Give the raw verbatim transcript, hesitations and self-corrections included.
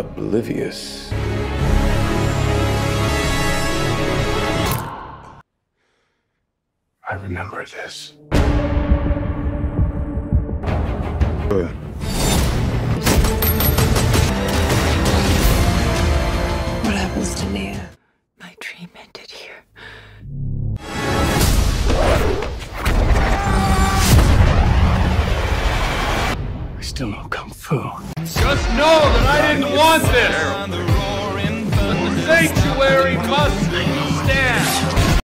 oblivious. I remember this. Uh. What happens to Nia? My dream ended here. I still know Kung Fu. Just know that I didn't want this! But the sanctuary must stand!